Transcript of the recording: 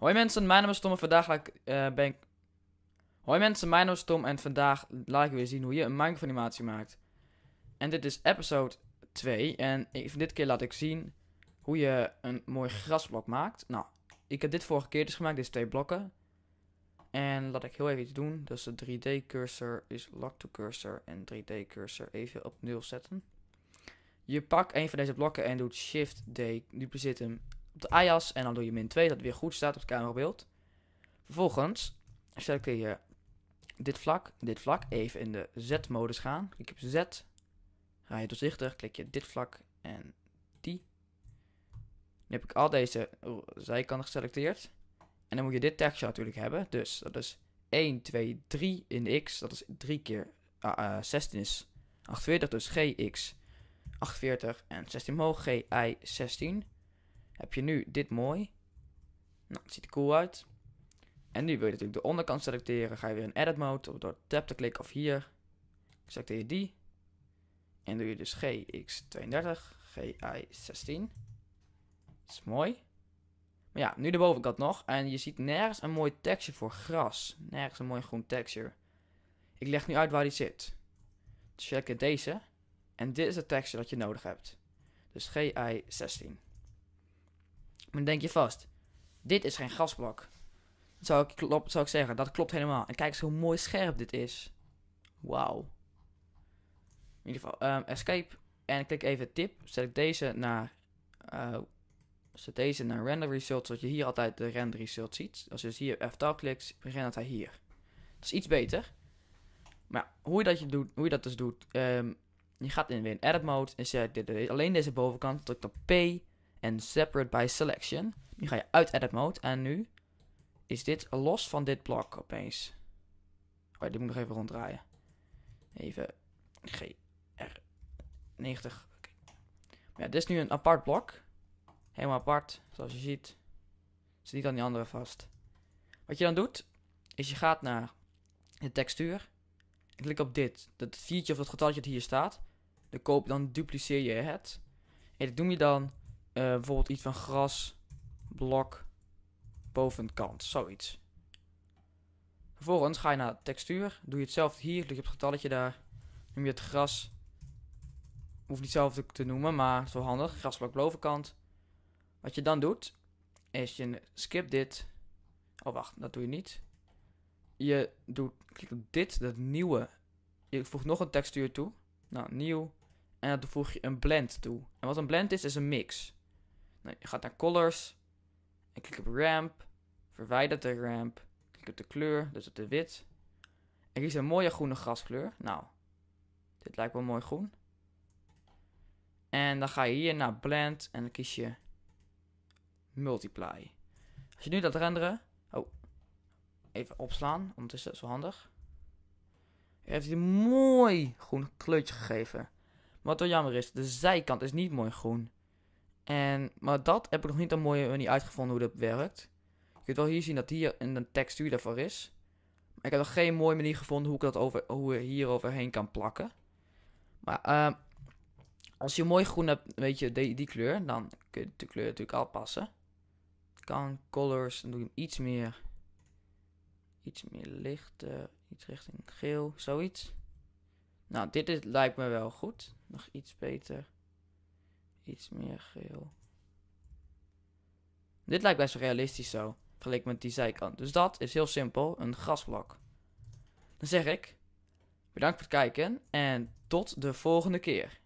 Hoi mensen, mijn naam is Tom en vandaag laat ik weer zien hoe je een Minecraft animatie maakt. En dit is episode 2 en dit keer laat ik zien hoe je een mooi grasblok maakt. Nou, ik heb dit vorige keer dus gemaakt, deze twee blokken. En laat ik heel even iets doen, dus de 3D-cursor is lock to cursor en 3D-cursor even op 0 zetten. Je pakt een van deze blokken en doet Shift D, dupliceert hem op de i-as en dan doe je min 2, dat het weer goed staat op het camerabeeld. Vervolgens selecteer je dit vlak, even in de Z-modus gaan. Klik op Z, ga je doorzichtig, klik je dit vlak en die. Nu heb ik al deze zijkanten geselecteerd. En dan moet je dit texture natuurlijk hebben, dus dat is 1, 2, 3 in de x, dat is 3 keer 16 is 48, dus GX 48 en 16 omhoog, GI16. Heb je nu dit mooi. Nou, het ziet er cool uit. En nu wil je natuurlijk de onderkant selecteren. Ga je weer in edit mode. Door tab te klikken of hier. Selecteer je die. En doe je dus GX32. GI16. Dat is mooi. Maar ja, nu de bovenkant nog. En je ziet nergens een mooi texture voor gras. Nergens een mooi groen texture. Ik leg nu uit waar die zit. Dus check deze. En dit is de texture dat je nodig hebt. Dus GI16. Maar dan denk je vast, dit is geen grasblok. Zou ik zeggen, dat klopt helemaal. En kijk eens hoe mooi scherp dit is. Wauw. In ieder geval, escape. En klik even tip. Zet deze naar render result, zodat je hier altijd de render result ziet. Als je dus hier F-top klikt, rendert hij hier. Dat is iets beter. Maar hoe je dat dus doet, je gaat weer in edit mode. En zet alleen deze bovenkant, druk op P. En separate by selection. Nu ga je uit edit mode. En nu is dit los van dit blok opeens. Oh ja, dit moet nog even ronddraaien. Even GR90. Okay. Ja, dit is nu een apart blok. Helemaal apart, zoals je ziet. Zit niet aan die andere vast. Wat je dan doet, is je gaat naar de textuur. En klik op dit. Dat viertje of dat getaltje dat hier staat. Dan dupliceer je het. En dat doe je dan... bijvoorbeeld iets van gras, blok, bovenkant, zoiets. Vervolgens ga je naar textuur, doe je hetzelfde hier, doe je op het getalletje daar, noem je het gras, hoeft niet zelf te noemen, maar zo handig, grasblok bovenkant. Wat je dan doet, is je skip dit, oh wacht, dat doe je niet. Je doet, klik op dit, dat nieuwe, je voegt nog een textuur toe, nou nieuw. En dan voeg je een blend toe. En wat een blend is een mix. Nou, je gaat naar colors. En klik op ramp. Verwijder de ramp. Klik op de kleur, dus op de wit. En kies een mooie groene graskleur. Nou, dit lijkt wel mooi groen. En dan ga je hier naar blend. En dan kies je multiply. Als je nu dat renderen. Oh, even opslaan. Ondertussen, zo handig. Hij heeft een mooi groen kleurtje gegeven. Wat wel jammer is, de zijkant is niet mooi groen. Maar dat heb ik nog niet een mooie manier uitgevonden hoe dat werkt. Je kunt wel hier zien dat hier een textuur daarvoor is. Maar ik heb nog geen mooie manier gevonden hoe ik hier overheen kan plakken. Maar als je mooi groen hebt, weet je, die kleur, dan kun je de kleur natuurlijk aanpassen. Kan colors, dan doe je hem iets meer lichter, iets richting geel, zoiets. Nou, lijkt me wel goed. Nog iets beter. Iets meer geel. Dit lijkt best wel realistisch zo. Vergeleken met die zijkant. Dus dat is heel simpel. Een grasblok. Dan zeg ik. Bedankt voor het kijken. En tot de volgende keer.